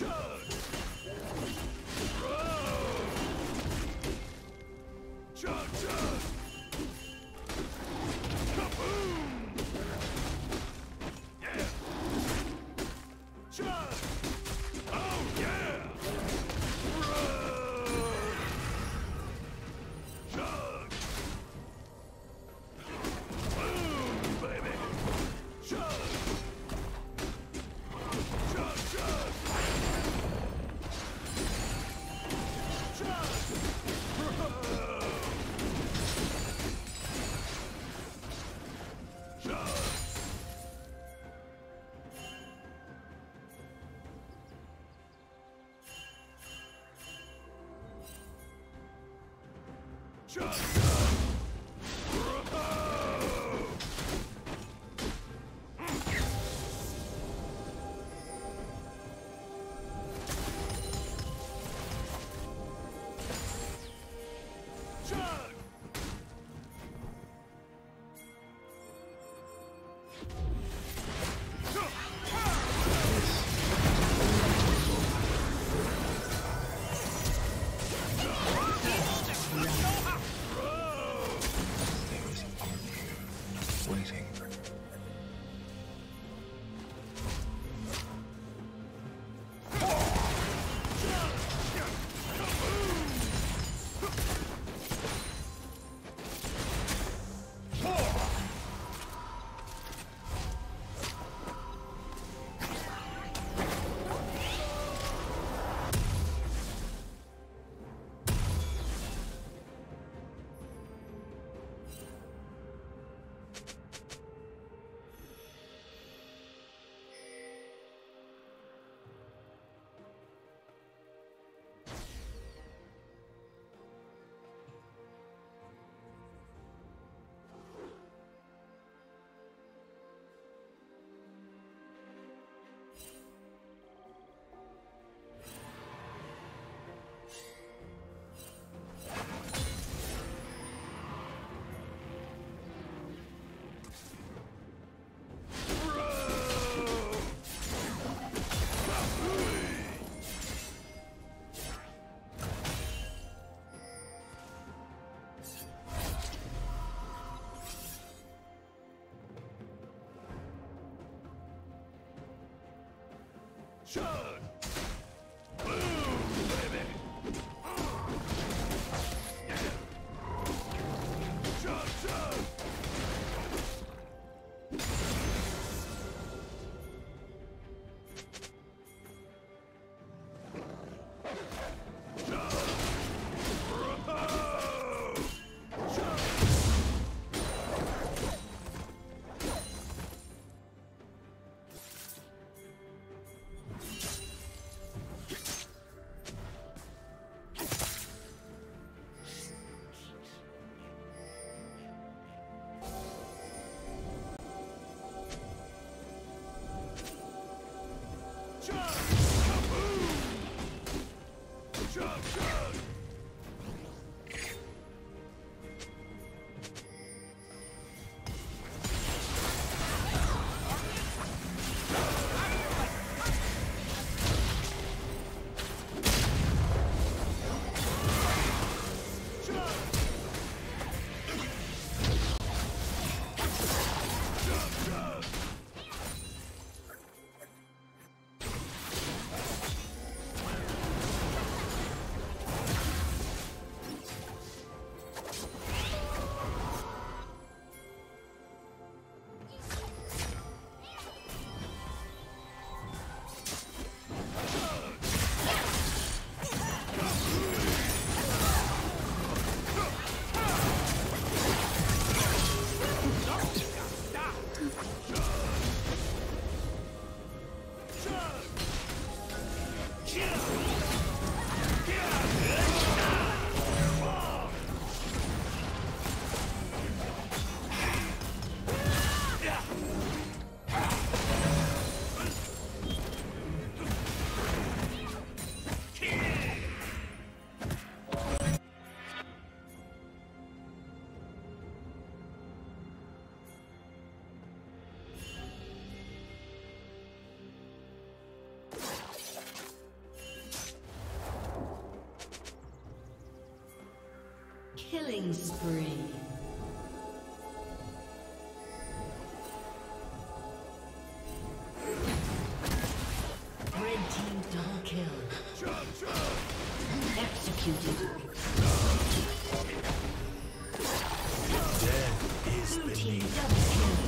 Shut! Killing spree. Red team double kill. Jump, jump. Executed. Death is blue beneath. Team double kill.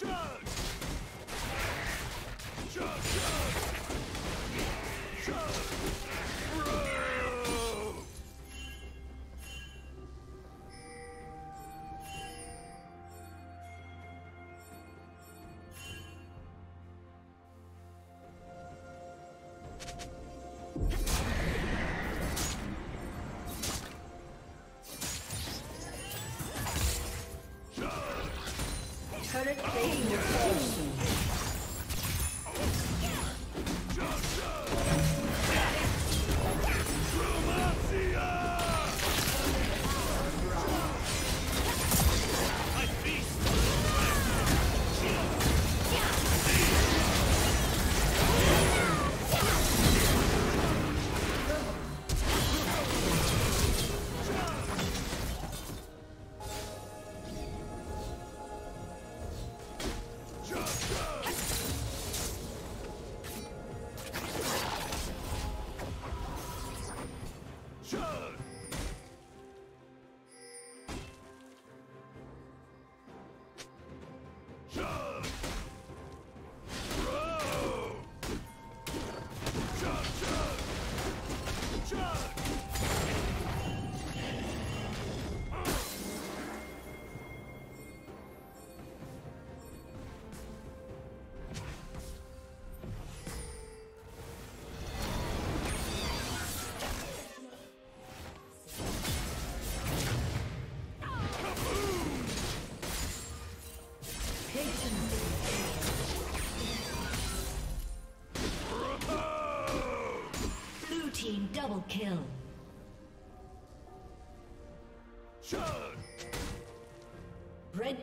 Current plating will fall soon. Double kill. Red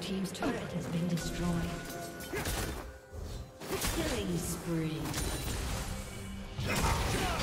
Team's turret has been destroyed. Killing spree. Shut up!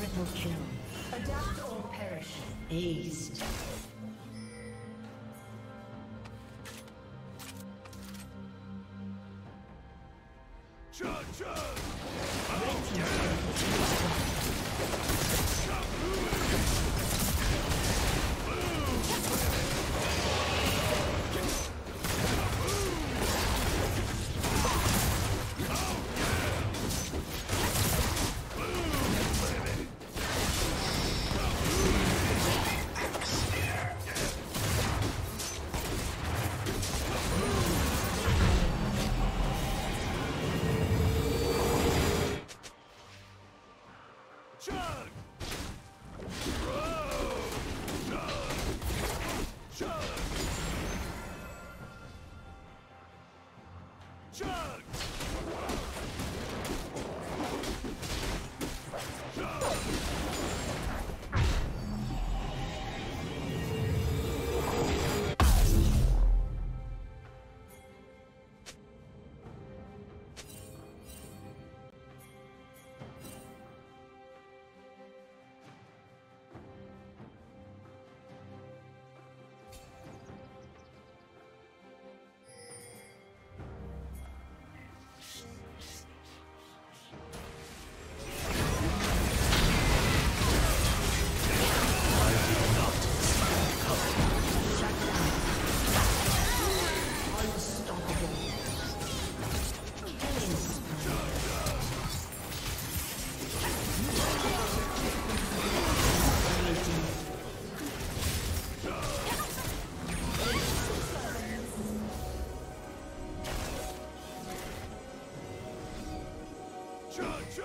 Triple kill. Adapt or perish. Aced. Chug,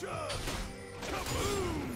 chug, kaboom!